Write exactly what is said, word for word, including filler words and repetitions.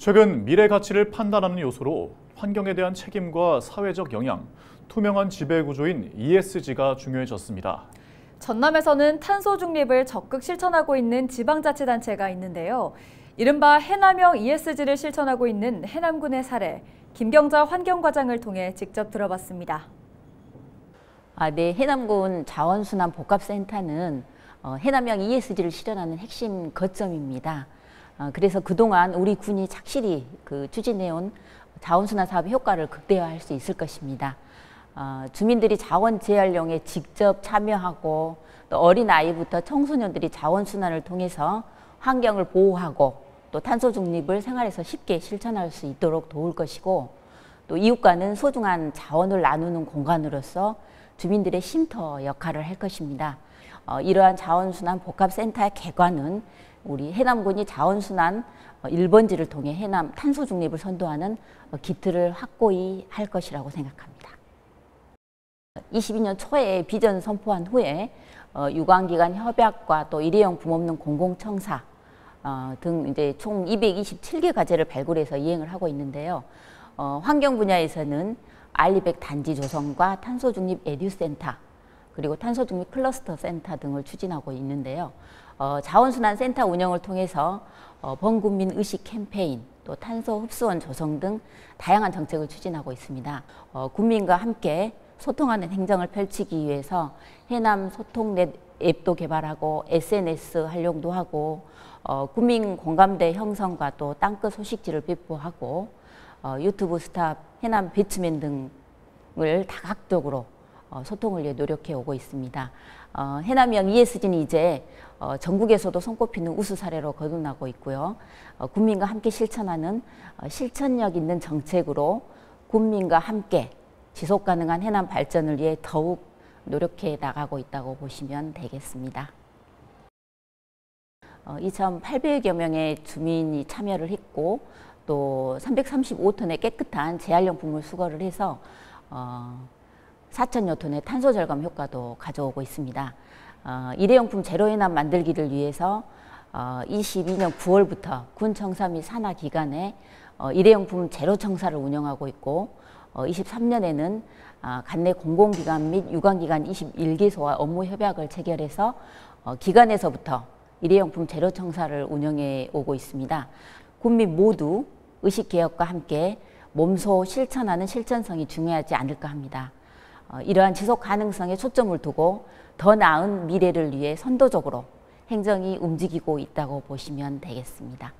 최근 미래 가치를 판단하는 요소로 환경에 대한 책임과 사회적 영향, 투명한 지배구조인 이에스지가 중요해졌습니다. 전남에서는 탄소 중립을 적극 실천하고 있는 지방자치단체가 있는데요. 이른바 해남형 이에스지를 실천하고 있는 해남군의 사례, 김경자 환경과장을 통해 직접 들어봤습니다. 아, 네, 해남군 자원순환 복합센터는 어, 해남형 이에스지를 실현하는 핵심 거점입니다. 어, 그래서 그동안 우리 군이 착실히 그 추진해온 자원순환 사업의 효과를 극대화할 수 있을 것입니다. 어, 주민들이 자원 재활용에 직접 참여하고 또 어린아이부터 청소년들이 자원순환을 통해서 환경을 보호하고 또 탄소 중립을 생활에서 쉽게 실천할 수 있도록 도울 것이고, 또 이웃과는 소중한 자원을 나누는 공간으로서 주민들의 쉼터 역할을 할 것입니다. 어, 이러한 자원순환 복합센터의 개관은 우리 해남군이 자원순환 일 번지를 통해 해남 탄소 중립을 선도하는 기틀을 확고히 할 것이라고 생각합니다. 이십이 년 초에 비전 선포한 후에 어, 유관기관 협약과 또 일회용 품 없는 공공청사 어, 등 이제 총 이백이십칠 개 과제를 발굴해서 이행을 하고 있는데요. 어, 환경 분야에서는 알리백 단지 조성과 탄소 중립 에듀센터, 그리고 탄소 중립 클러스터 센터 등을 추진하고 있는데요. 어, 자원순환 센터 운영을 통해서 어, 범국민 의식 캠페인, 또 탄소 흡수원 조성 등 다양한 정책을 추진하고 있습니다. 어, 국민과 함께 소통하는 행정을 펼치기 위해서 해남 소통 넷 앱도 개발하고 에스엔에스 활용도 하고 어, 국민 공감대 형성과 또 땅끝 소식지를 배포하고 어, 유튜브 스타 해남 배치맨 등을 다각적으로 어, 소통을 위해 노력해 오고 있습니다. 어, 해남형 이에스지는 이제 어, 전국에서도 손꼽히는 우수 사례로 거듭나고 있고요. 어, 국민과 함께 실천하는 어, 실천력 있는 정책으로 국민과 함께 지속가능한 해남 발전을 위해 더욱 노력해 나가고 있다고 보시면 되겠습니다. 어, 이천팔백여 명의 주민이 참여를 했고, 또 삼백삼십오 톤의 깨끗한 재활용품을 수거를 해서 어, 사천여 톤의 탄소 절감 효과도 가져오고 있습니다. 어, 일회용품 제로해남 만들기를 위해서 어, 이십이 년 구월부터 군 청사 및 산하 기관에 어, 일회용품 제로 청사를 운영하고 있고, 어, 이십삼 년에는 어, 간내 공공기관 및 유관기관 이십일 개소와 업무 협약을 체결해서 어, 기관에서부터 일회용품 제로 청사를 운영해 오고 있습니다. 국민 모두 의식 개혁과 함께 몸소 실천하는 실천성이 중요하지 않을까 합니다. 어, 이러한 지속 가능성에 초점을 두고 더 나은 미래를 위해 선도적으로 행정이 움직이고 있다고 보시면 되겠습니다.